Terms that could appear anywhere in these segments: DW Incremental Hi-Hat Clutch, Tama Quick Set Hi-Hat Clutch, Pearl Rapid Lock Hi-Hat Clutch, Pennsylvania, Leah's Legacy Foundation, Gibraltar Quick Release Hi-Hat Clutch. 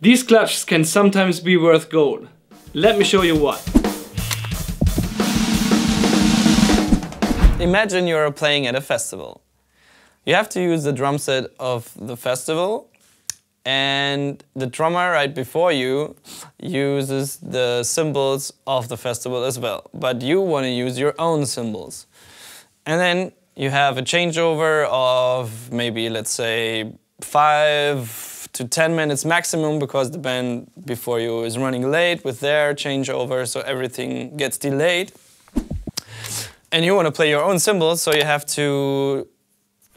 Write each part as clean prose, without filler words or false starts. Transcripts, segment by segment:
These clutches can sometimes be worth gold. Let me show you why. Imagine you are playing at a festival. You have to use the drum set of the festival, and the drummer right before you uses the cymbals of the festival as well. But you want to use your own cymbals. And then you have a changeover of maybe, let's say, 5 to 10 minutes maximum, because the band before you is running late with their changeover, so everything gets delayed. And you want to play your own cymbals, so you have to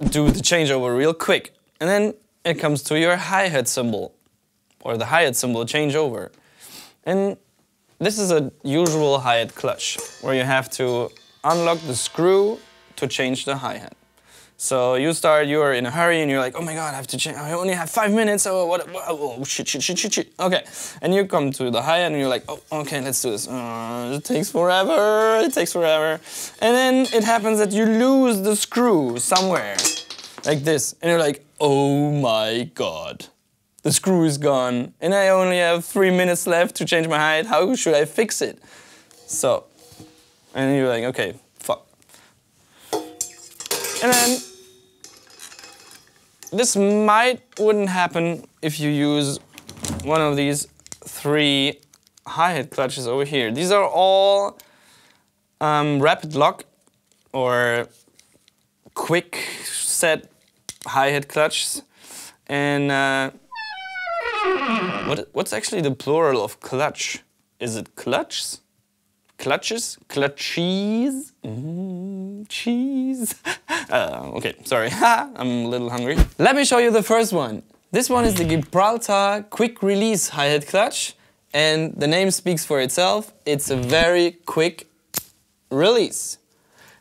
do the changeover real quick. And then it comes to your hi-hat cymbal, or the hi-hat cymbal changeover. And this is a usual hi-hat clutch, where you have to unlock the screw to change the hi-hat. So you are in a hurry, and you're like, oh my god, I have to change, I only have 5 minutes, oh, what, oh, shit. Okay, and you come to the hi-hat, and you're like, oh, okay, let's do this. It takes forever. And then it happens that you lose the screw somewhere, like this, and you're like, oh my god, the screw is gone, and I only have 3 minutes left to change my hi-hat, how should I fix it? So, and you're like, okay, fuck. And then, this wouldn't happen if you use one of these 3 hi-hat clutches over here. These are all rapid lock or quick set hi-hat clutches. And what's actually the plural of clutch? Is it clutches? Clutches? Clutches? Cheese. Okay, sorry. I'm a little hungry. Let me show you the first one. This one is the Gibraltar Quick Release Hi-Hat Clutch, and the name speaks for itself. It's a very quick release.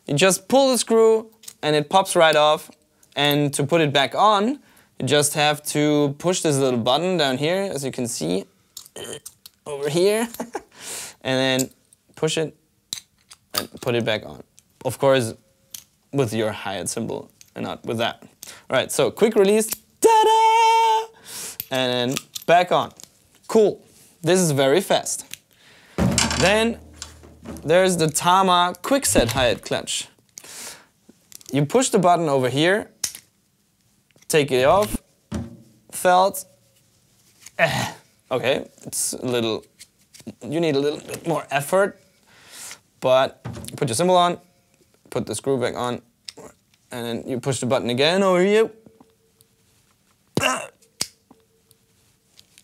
You just pull the screw and it pops right off, and to put it back on, you just have to push this little button down here, as you can see, over here, and then push it and put it back on. Of course, with your hi-hat cymbal and not with that. All right, so quick release, ta-da! And then back on. Cool, this is very fast. Then there's the Tama Quick Set Hi-Hat Clutch. You push the button over here, take it off, felt, okay, it's a little, you need a little bit more effort, but put your cymbal on, put the screw back on, and then you push the button again over here.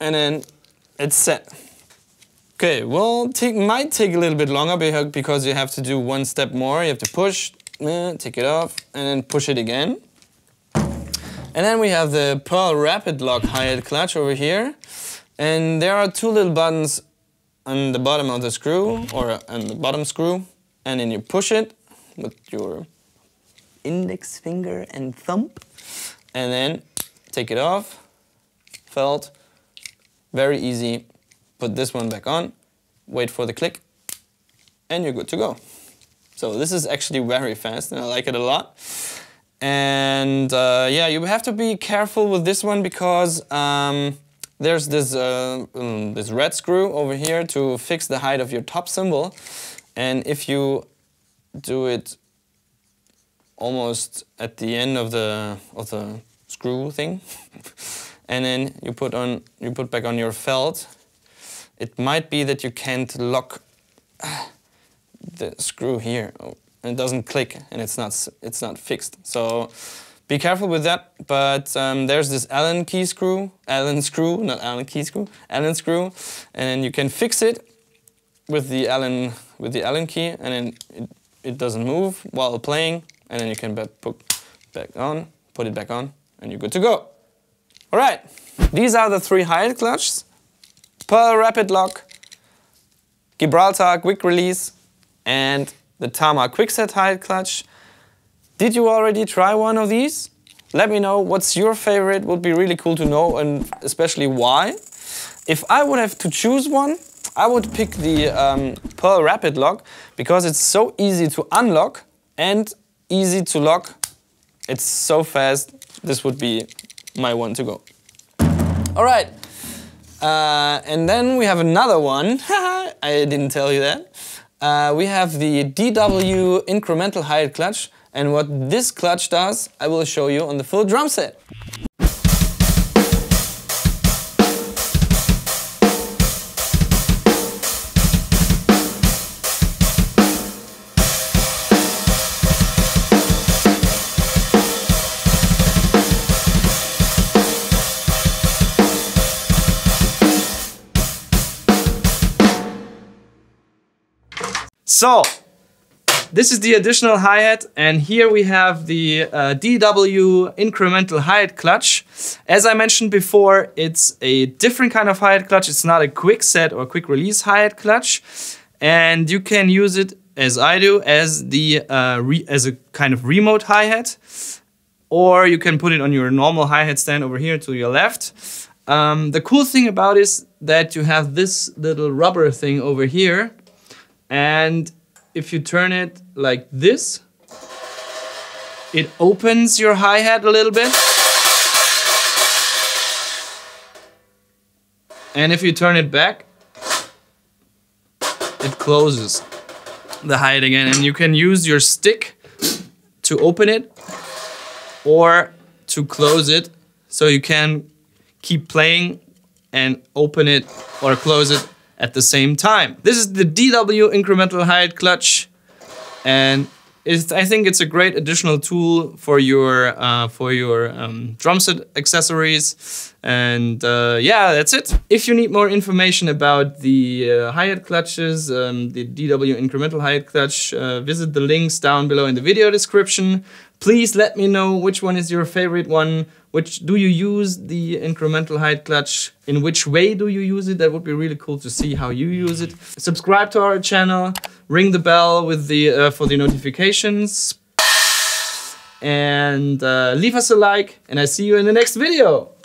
And then it's set. Okay, well, might take a little bit longer because you have to do one step more. You have to push, take it off, and then push it again. And then we have the Pearl Rapid Lock Hi-Hat Clutch over here. And there are 2 little buttons on the bottom of the screw, or on the bottom screw, and then you push it with your index finger and thumb, and then take it off, felt, very easy, put this one back on, wait for the click, and you're good to go. So this is actually very fast, and I like it a lot. And yeah, you have to be careful with this one, because there's this, this red screw over here to fix the height of your top cymbal, and if you do it almost at the end of the screw thing, and then you put back on your felt, it might be that you can't lock the screw here, and it doesn't click, and it's not fixed. So be careful with that. But there's this Allen screw, and then you can fix it with the Allen key, and then it doesn't move while playing, and then you can put it back on, and you're good to go. All right, these are the 3 hi-hat clutches: Pearl Rapid Lock, Gibraltar Quick Release, and the Tama Quick Set Hi-Hat Clutch. Did you already try one of these? Let me know what's your favorite. Would be really cool to know, and especially why. If I would have to choose one, I would pick the Pearl Rapid Lock, because it's so easy to unlock and easy to lock. It's so fast. This would be my one to go. All right, And then we have another one. I didn't tell you that. We have the DW Incremental Hi-Hat Clutch, and what this clutch does, I will show you on the full drum set. So, this is the additional hi-hat, and here we have the DW Incremental Hi-Hat Clutch. As I mentioned before, it's a different kind of hi-hat clutch. It's not a quick set or quick release hi-hat clutch, and you can use it, as I do, as the as a kind of remote hi-hat, or you can put it on your normal hi-hat stand over here to your left. The cool thing about it is that you have this little rubber thing over here. And if you turn it like this, it opens your hi-hat a little bit. And if you turn it back, it closes the hi-hat again. And you can use your stick to open it or to close it. So you can keep playing and open it or close it at the same time. This is the DW Incremental Hi-Hat Clutch, and I think it's a great additional tool for your drum set accessories. And yeah, that's it. If you need more information about the hi-hat clutches, the DW Incremental Hi-Hat Clutch, visit the links down below in the video description. Please let me know which one is your favorite one. Which do you use the Incremental Hi-Hat Clutch? In which way do you use it? That would be really cool to see how you use it. Subscribe to our channel, ring the bell with the for the notifications, and leave us a like. And I see you in the next video.